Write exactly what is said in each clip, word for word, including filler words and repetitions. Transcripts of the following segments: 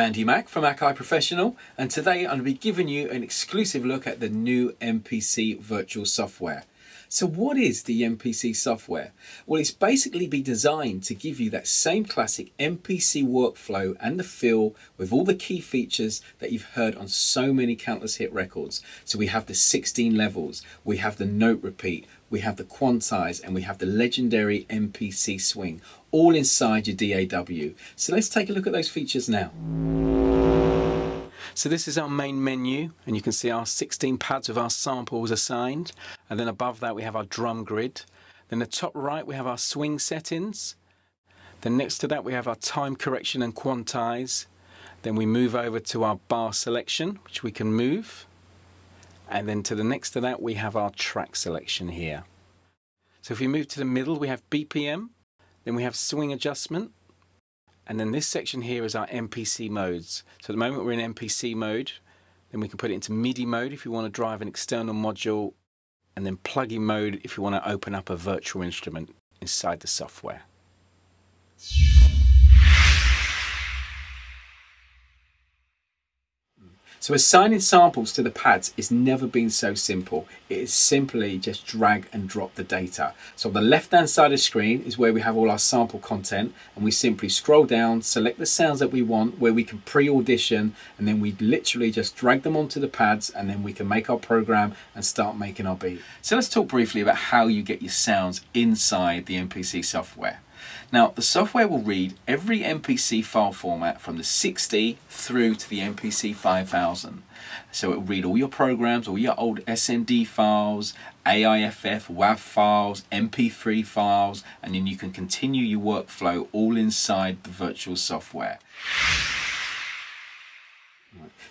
Andy Mack from Akai Professional, and today I'm going to be giving you an exclusive look at the new M P C virtual software. So what is the M P C software? Well, it's basically been designed to give you that same classic M P C workflow and the feel with all the key features that you've heard on so many countless hit records. So we have the sixteen levels, we have the note repeat, we have the quantize, and we have the legendary M P C swing, all inside your D A W. So let's take a look at those features now. So this is our main menu, and you can see our sixteen pads with our samples assigned, and then above that we have our drum grid. Then the top right we have our swing settings, then next to that we have our time correction and quantize, then we move over to our bar selection, which we can move, and then to the next to that we have our track selection here. So if we move to the middle we have B P M, then we have swing adjustment, and then this section here is our M P C modes. So at the moment we're in M P C mode, then we can put it into MIDI mode if you want to drive an external module, and then plugin mode if you want to open up a virtual instrument inside the software. So assigning samples to the pads has never been so simple. It is simply just drag and drop the data. So on the left hand side of the screen is where we have all our sample content, and we simply scroll down, select the sounds that we want, where we can pre-audition, and then we literally just drag them onto the pads, and then we can make our program and start making our beat. So let's talk briefly about how you get your sounds inside the M P C software. Now, the software will read every M P C file format from the sixty through to the M P C five thousand. So it will read all your programs, all your old S N D files, A I F F, W A V files, M P three files, and then you can continue your workflow all inside the virtual software.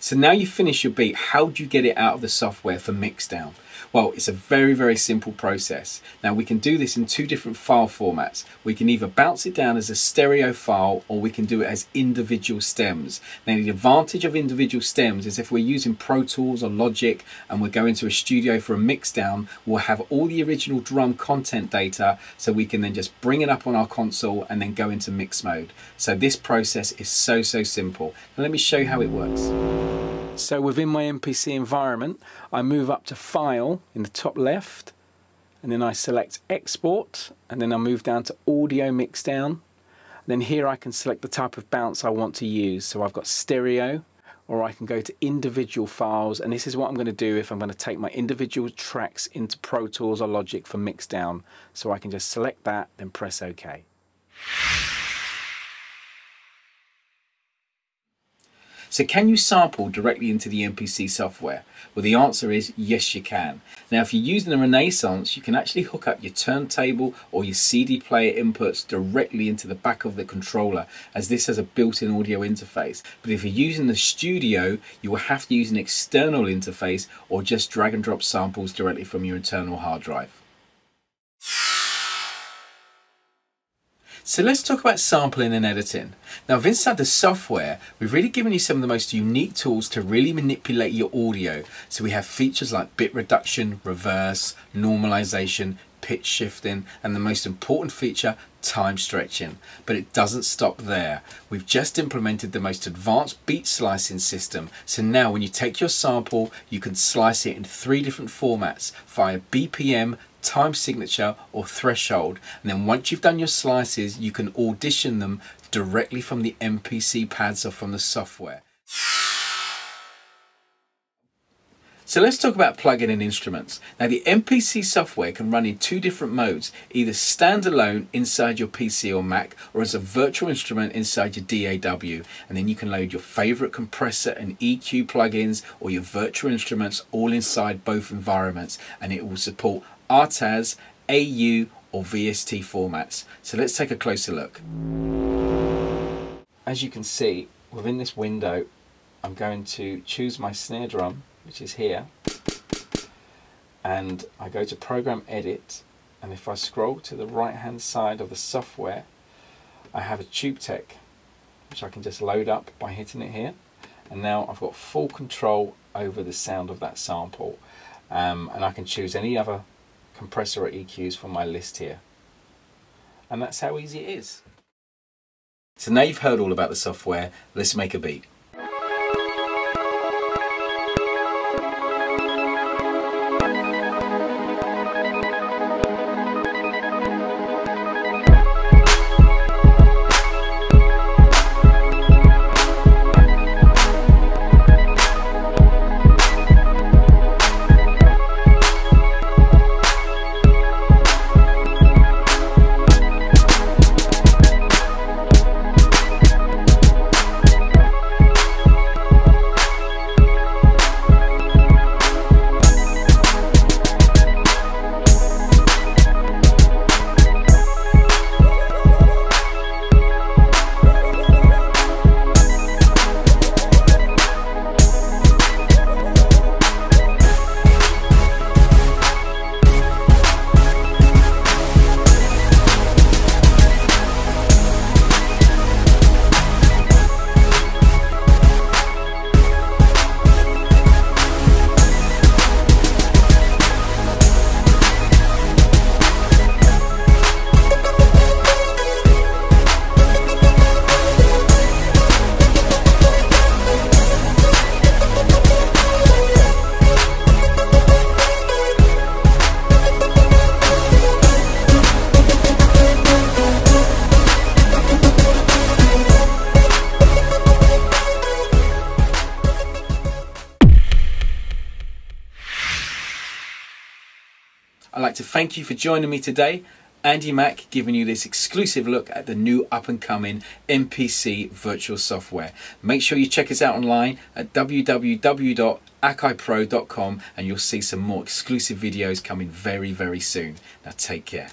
So now you finish your beat, how do you get it out of the software for mixdown? Well, it's a very, very simple process. Now we can do this in two different file formats. We can either bounce it down as a stereo file, or we can do it as individual stems. Now the advantage of individual stems is if we're using Pro Tools or Logic and we're going to a studio for a mixdown, we'll have all the original drum content data, so we can then just bring it up on our console and then go into mix mode. So this process is so, so simple. Now let me show you how it works. So within my M P C environment, I move up to File in the top left, and then I select Export, and then I move down to Audio Mixdown. Then here I can select the type of bounce I want to use. So I've got stereo, or I can go to individual files, and this is what I'm going to do if I'm going to take my individual tracks into Pro Tools or Logic for mixdown. So I can just select that, then press OK. So can you sample directly into the M P C software? Well, the answer is yes, you can. Now, if you're using the Renaissance, you can actually hook up your turntable or your C D player inputs directly into the back of the controller, as this has a built-in audio interface. But if you're using the Studio, you will have to use an external interface or just drag and drop samples directly from your internal hard drive. So let's talk about sampling and editing. Now inside the software, we've really given you some of the most unique tools to really manipulate your audio. So we have features like bit reduction, reverse, normalization, pitch shifting, and the most important feature, time stretching. But it doesn't stop there. We've just implemented the most advanced beat slicing system. So now when you take your sample, you can slice it in three different formats via B P M, time signature, or threshold. And then once you've done your slices, you can audition them directly from the M P C pads or from the software. So let's talk about plugin and instruments. Now the M P C software can run in two different modes, either standalone inside your P C or Mac, or as a virtual instrument inside your D A W. And then you can load your favorite compressor and E Q plugins or your virtual instruments all inside both environments, and it will support R T A S, A U, or V S T formats. So let's take a closer look. As you can see, within this window, I'm going to choose my snare drum, which is here, and I go to Program Edit, and if I scroll to the right hand side of the software, I have a Tube Tech, which I can just load up by hitting it here, and now I've got full control over the sound of that sample, um, and I can choose any other compressor or E Qs from my list here. And that's how easy it is. So now you've heard all about the software, let's make a beat. I'd like to thank you for joining me today. Andy Mack giving you this exclusive look at the new up-and-coming M P C virtual software. Make sure you check us out online at w w w dot akai pro dot com and you'll see some more exclusive videos coming very, very soon. Now take care.